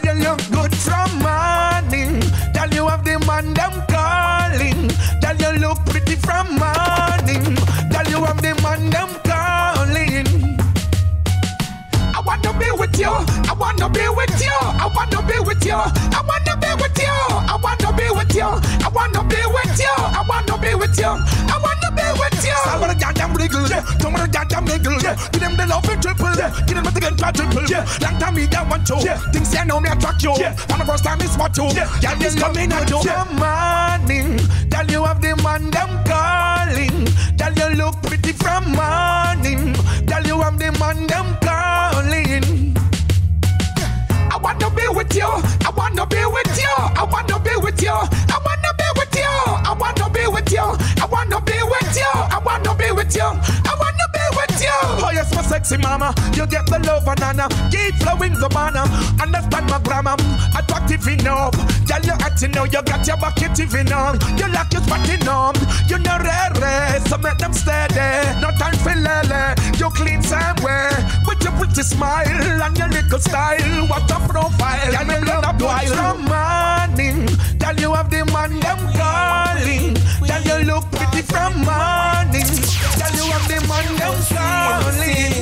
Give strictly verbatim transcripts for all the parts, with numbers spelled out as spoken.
Girl, you look good from morning. Girl, you have the man them calling. Girl, you look pretty from morning. Girl, you have the man them calling. I wanna be with you. I wanna be with you. I wanna be with you. I wanna be with you. I wanna be with you. I wanna be with you. I wanna be with you. I wanna be with you. I wanna goddamn wriggle. Don't wanna goddamn wriggle. Give them the love and triple. Give them the gun quadruple. Long time me don't want you. Things say know me attract you. And the first time is what you. Y'all just come in and do. Good morning. Tell you have the man them calling. Tell you look pretty from morning. Tell you have the man them calling. I wanna be with you. I wanna be with you. I wanna be with you. I wanna be with you. I wanna be with you. I wanna be with you. I wanna be with you. I wanna be with you. Oh yes, my sexy mama, you get the love and nana. Keep flowing the banana. Understand my grammar. Attractive enough. Tell you at you know you got your bucket even on. You like your spotty numb. You know rare rare, so make them steady. No time for lele. You clean somewhere with your pretty smile and your little style. What a profile, and you love boy from morning. Tell you have the man them calling. Tell you look pretty from morning. Tell you have the man them calling.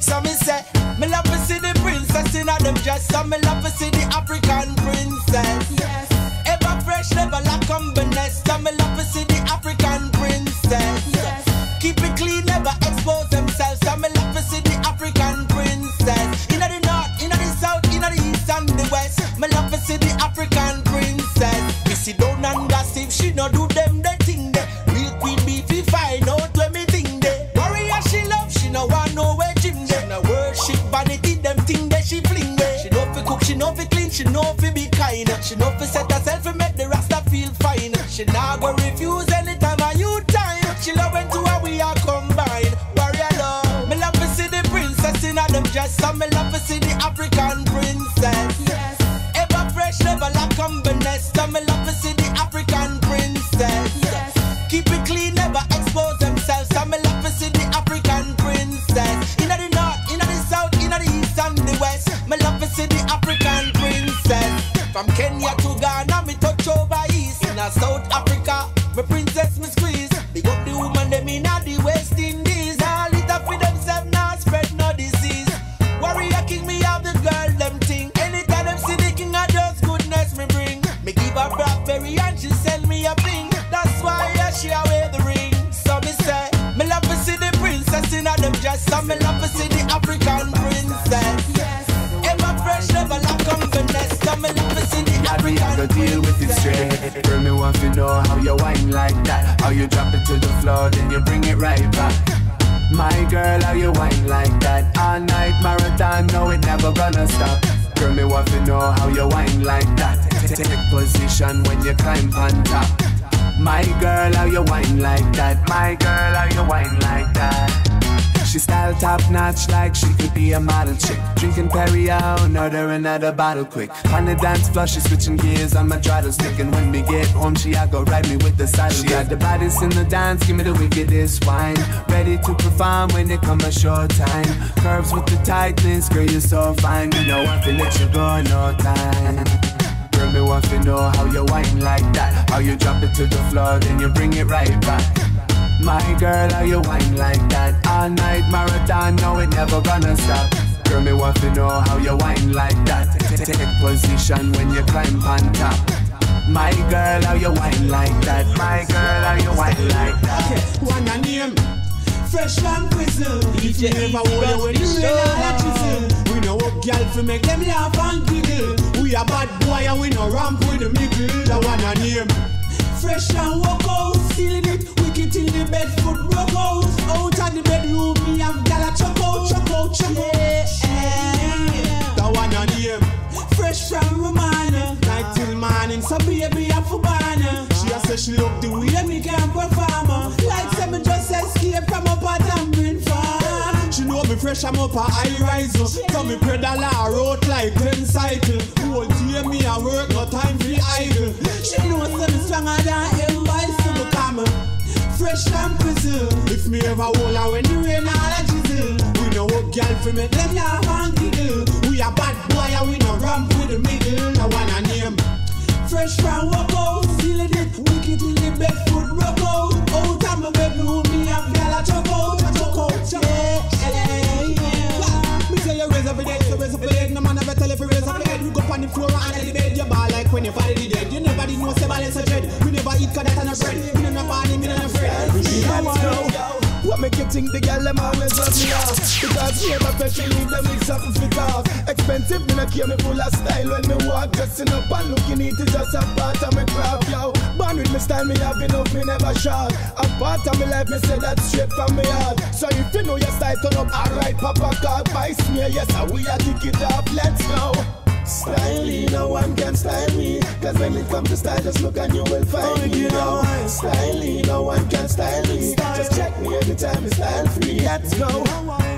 So me say, me love to see the princess in a them dress. So me love to see the African princess. Yes. Ever fresh, never lack on the nest. So me love to see the African princess. Yes. Keep it clean, never expose themselves. So me love to see the African princess. In the north, in the south, in the east and the west. Me love to see the African princess. We see down and gossip, she no do them the thing there. Real queen beefy fine out when me think there. Warrior she love, she no want no way gym there. She no worship vanity, them thing that she fling there. She know fi cook, she know fi clean, she know fi be kind. She know fi set herself and make the rasta feel fine. She nah go refuse anytime I you time. She love when two and we are combined. Warrior love, me love to see the princess in a them dress. So me love to see the African princess. Yes. Ever fresh, never lack on the nest. So me love to see the African princess. Yes. Keep it clean, never expose themselves. So me love to see the African princess. In the north, in the south, in the east and the west. Me love to see the African princess. From Kenya to Ghana, me touch over east. In the South Africa, me princess me squeeze. Big up the woman, them in the West Indies. All it up with themselves, now spread no disease. Warrior king, me have the girl, them thing. Anytime them see the king, I just goodness me bring. Me give her blackberry and she sell me a ping. That's why yeah, she a wear the ring. So me say, me love to see the princess in a them dress. So me love to see the African princess. Yes. Ever fresh, never lack on finesse. So me love to see the African princess. Girl, me want to know how you whine like that. How you drop it to the floor, then you bring it right back. My girl, how you whine like that. All night marathon, no, it never gonna stop. Girl, me want to know how you whine like that. Take position when you climb on top. My girl, how you whine like that. My girl, how you whine like that. She style top-notch like she could be a model chick. Drinking Perrier, order another bottle quick. On the dance floor, she switching gears on my throttle stick. And when we get home, she I go ride me with the saddle. She got the baddest in the dance, give me the wickedest wine. Ready to perform when it come a short time. Curves with the tightness, girl, you're so fine. You know I feel let you go no time. Girl, me want to know how you whine like that. How you drop it to the floor, then you bring it right back. My girl, how you whine like that. All night marathon, no, it never gonna stop. Girl, me want to know how you whine like that. Take position when you climb on top. My girl, how you whine like that. My girl, how you whine like that. One and him, fresh lamb whistle. If you ever wonder when you realize we know what girl for make them laugh and giggle. We a bad boy and we no ramp with the middle. That one a name. Fresh and walk out, stealing it. Wicked till the bed foot broke out. Out of the bedroom, me have gal a chuck out, chuck out, chuck out. Yeah, yeah. That one a name. Fresh from Romana, night till morning, so baby a fubana. She a say she love the way me can perform her. Like say me just escape from up a tambourine farm. She know me fresh, I'm up a high rise. Tell me pedala a road like ten cycle. Whole day me a work, no time for idle. She knows that me stronger than him bicycle. Come fresh and bristle. If me ever hold her when the rain all a drizzle. We know what girl fi make them laugh and giggle. We a bad boy and we no ramp with like so raise a blade, no man ever tell if you raise a blade. You go on the floor and elevate your ball like when your body did it. You never did know say balance a dread. You never eat cause that on a bread. You don't have any, you don't have bread. What make you think the girl them always love me off? Because she ever fetch me need them with something fit off. Expensive, me not care me full of style when me walk. Dressing up and looking it is just a part of my craft, yo. Born with me style, me have enough, me never short. A part of me life, me say that's straight from me heart. So if you know your style, turn up, alright, papa call. Buy smear, yes, I will kick it off, let's go. Styly, no one can style me. Cause when it comes to style, just look and you will find oh, me, you know. Styly, no one can style me. Style. Just check me anytime, it's style free. Let's go.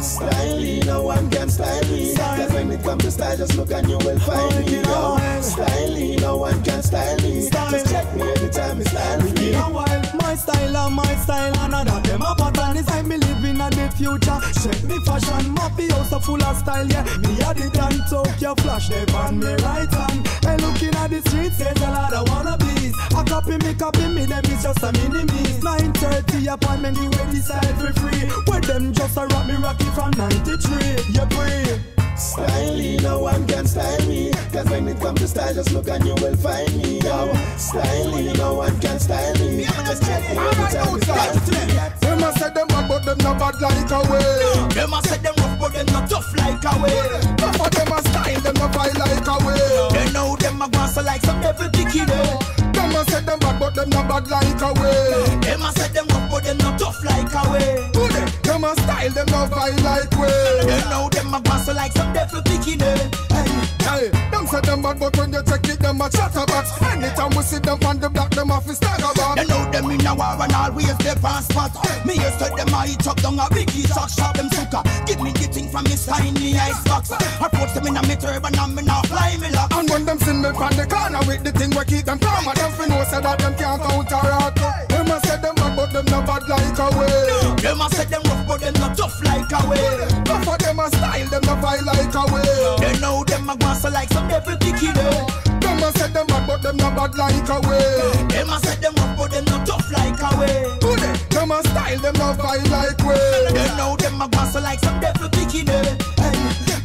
Styly, no one can style me. Style. Cause when it comes to style, just look and you will find oh, me, you know. Styly, no one can style me. Style. Just check me anytime, it's style free. You know my style and my style, and none of them are pattern. It's like me living in the future. Check me fashion, my house so full of style, yeah. Me had it and took your flash, they on me right hand. And looking at the streets, there's a lot of wannabes. I copy me, copy me, them is just a mini-me's. nine thirty appointment, you will decide for free. With them just a rock me rocky from ninety-three, you breathe. Styly, no one can style me. Cause when it comes to style, just look and you will find me, yo. Styly, no one can style me. Just check me every time you style me. Them a set them up, but them not bad like a way. Them a set them up, but them not tough like a way. Tough of them a style, them not fight like a way. They know them a gossip like some devil dicky though. Them a set them bad, but them not bad like a way. Them a set them up, but them not tough like a way. Who they? Them a style, them not vibe like way. They know them a boss like some devil picking them. Hey, hey, them set them bad, but when you check it, them a chatterbox. Anytime we see them on the block, them off is stagger back. They know them in a war and always they pass spot. Me used to them a eat up down a biggie talk shop. Them sucker, give me the thing from his tiny icebox. Approach them in a me turban and me now fly me lock. And when them see me from the corner with the thing we keep them calm. Them fi know say that them can't counteract. Them a set them up, but them not bad like a way. Them a set them rough, but them not tough like a way. Tough for them a style, them not fight like a way. They know them a gossip like some devil dicky though. Them a set them up, but them not bad like a way. Them a set them up, but them not tough like a way. Who they? Them a style, them not fight like way. They know them a gossip like some devil dicky though.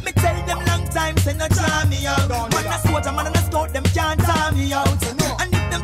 Me tell them long time, say no try me out. Man a soldier, man a scout, them can't tie me out.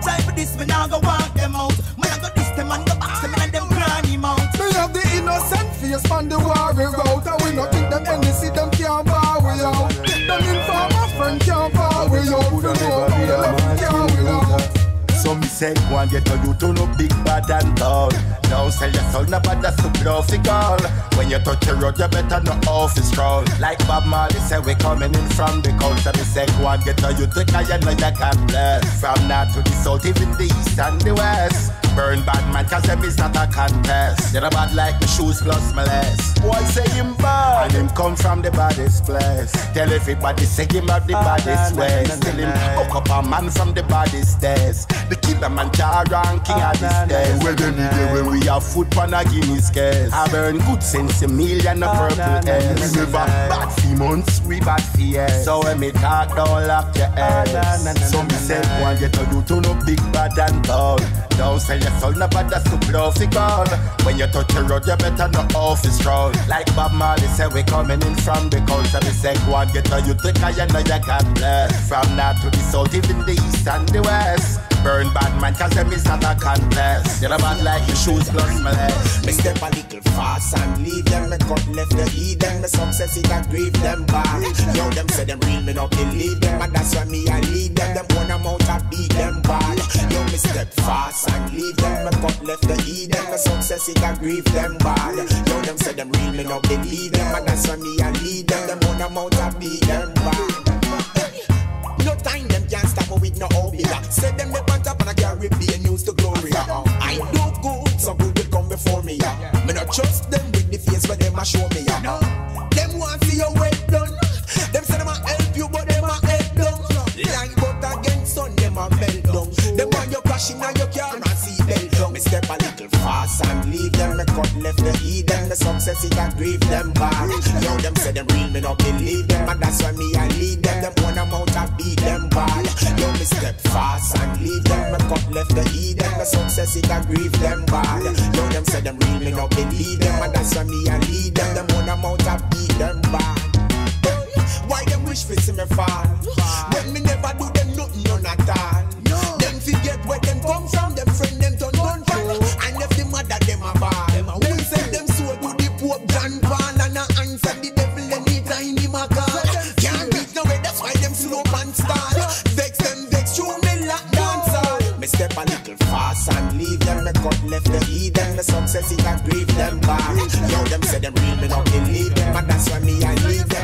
Time for this, me now go walk them out. Man I go diss them and go box them and them granny mount. We have the innocent face on the worry route. And we not think them any see them can't bar we out. Them informer friend can't bar we out. We don't know who the love can't we out. So me say go and get on you to no big bad and tall. Now sell your soul, no bad that's too bluffy call. When you touch the road you better no office crawl. Like Bob Marley say we coming in from the coast. And me say go and get on you to Kaya no you can bless. From north to the south, even the east and the west. Burn bad man cause them is not a contest. They're bad like the shoes plus my less. Boy say him bad and him come from the baddest place. Tell everybody say him have the baddest ways. Tell him hook up a man from the baddest days. The killer man jar and king of this days. Well then when we have food pan a Guinness case. I burn good sense a million of purple heads. We never bad few months, we bad few years. So when me talk don't lock your ass. So me say go and get a you to no big bad and tall. Now say your soul no bad that's too bluffy call. When you touch the road you better no office stroll. Like Bob Marley say we coming in from the culture. Me say go and get a you to Kaya no you can bless. From north to the south, even the east and the west. Burn bad man cause them is not a contest. They're bad like the shoes plus my legs. Me step a little fast and leave them. Me cut left the heat them. Me success it and grieve them back. Yo them say them real me not believe them. And that's why me I lead them. Them one amount I beat them back. Yo me step fast and leave them. Me cut left the heat them. Me success it and grieve them back. Yo them say them real me not believe them. And that's why me I lead them. Them one amount I beat them back. No time them can't stop me with no hobby. Set them up on top and I carry the news to glory. I do good, so good will come before me. Me not trust them with the face where them a show me. Them want to see your work done. Them say them a help you but them a help done. Line butter against sun, them a melt down. Them want you crashing and you can't see them down. Me step a little fast and leave them. Me cut left the heat them. The success it and grieve them back. Yo them say them real me not believe them. And that's why me I lead them. Them one amount I beat them bad. Yo me step fast and leave them. Me cut left the heat them. The success it and grieve them bad. Yo them say them real me not believe them. And that's why me I lead them. Them one amount I beat them bad. me fall. When me never do them nothing, none at all. No. Them forget where them come from, them friend them turn on fire. And if the mother them a ball, them a will send them so to the Pope John Paul and a answer the devil anytime him a call. Can't beat no way, that's why them slow and stall. Vex them, vex you, me like dancehall. Me step a little fast and leave them, me cut left the heat and the success it a grieve them back. Yo, them say them real, me not believe them, and that's why me I leave them.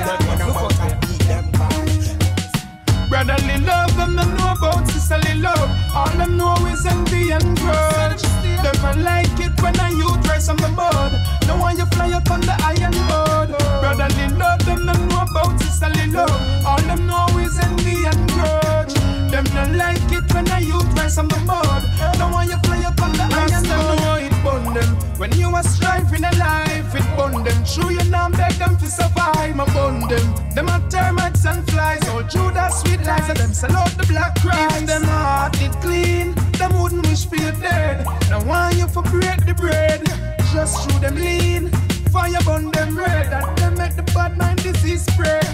Brotherly love, them don't know about sisterly love. All them know is envy and grudge. Them don't like it when I you dress on the board. No one you fly up on the iron board. Brotherly love, them don't know about sisterly love. All them know is envy and grudge. Them don't like it when I you dress on the board. No one you fly up on the iron board. It burn them when you are striving a life. It burn them through you now, beg them to survive. My burn them, them are termites and flies. All through that sweet lies of them sell out the black Christ. If them heart it clean, them wouldn't wish for you dead. Now want you for break the bread, just through them lean, fire burn them red, and them make the bad mind disease spread.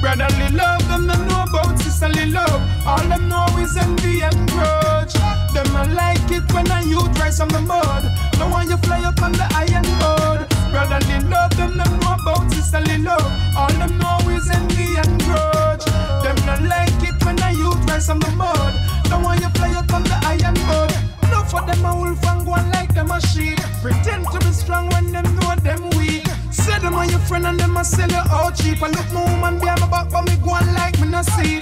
Brotherly love, them don't know about sisterly love. All them know is envy and grudge. Them don't like it when a youth rise from the mud. No one you fly up on the iron board. Brotherly love, them don't know about sisterly love. All them know is envy and grudge. Them don't like it when a youth rise from the mud. No one you fly up on the iron board. No for them a wolf and go on like them a sheep. Pretend to be strong when them know them weak. Say them on your friend and them a sell you out cheap. I look my woman behind my back but me go on like me no see.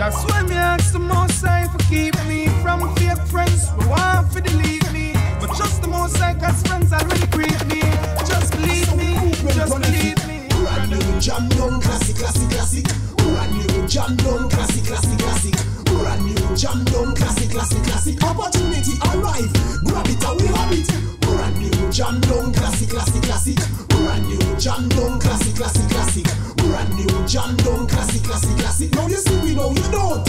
That's why me ask the Most High for keep me from fake friends who want to delete me. But just the Most High cause friends already creep me. Just believe me, just believe me. Brand new jam down classic, classic, classic. Brand new jam down classic, classic, classic. Brand new jam down classic, classic, classic. Opportunity arrive, grab it and we have it. Brand new jam down classic, classic, classic. Brand new jam down classic, classic, classic. Brand new jam down classic, classic, classic. Now you see we know you don't.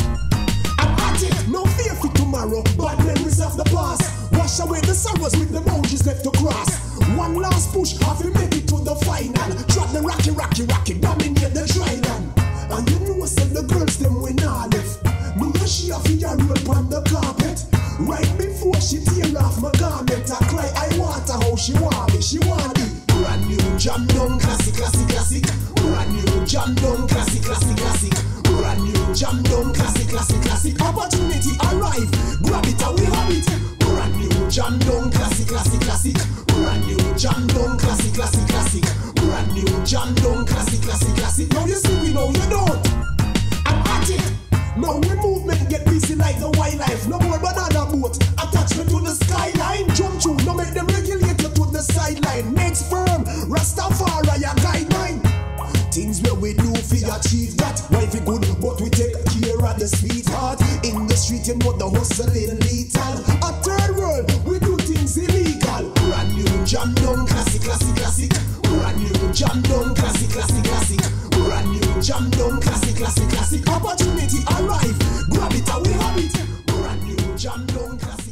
I'm at it, no fear for tomorrow. Bad memories of the past. Wash away the sorrows with the boundaries left to cross. One last push, have you made it to the final? Drop the rocky, rocky, rocky, dominate the trident. And you know said the girls them win all if me and she have your rope on the carpet. Right before she tear off my garment, I cry, I want her how she want me, she want me. Brand new jam down, classic, classic, classic. Brand new jam down, classic, classic, classic. Brand new jam down, classic, classic, classic. Opportunity arrive, grab it and we have it. Brand new jam down, classic, classic, classic. Brand new jam down, classic, classic, classic. Brand new jam down, classic, classic, classic. Now you see we know you don't. I'm at it. Now we movement get busy like the wildlife. No more banana boat, attachment to the skyline. Jump through, now make them regulate you to the sideline. Next firm, Rastafari a guideline. Things where we do fi achieve that. Wife is good, but we take care of the sweetheart. In the street, you know the hustling lethal. A third world, we do things illegal. Brand new jam down, classic, classic, classic. Brand new jam down, classic, classic, classic. Brand new jam down, classic, classic, classic. Opportunity arrive, grab it and we have it. Brand new jam down, classic.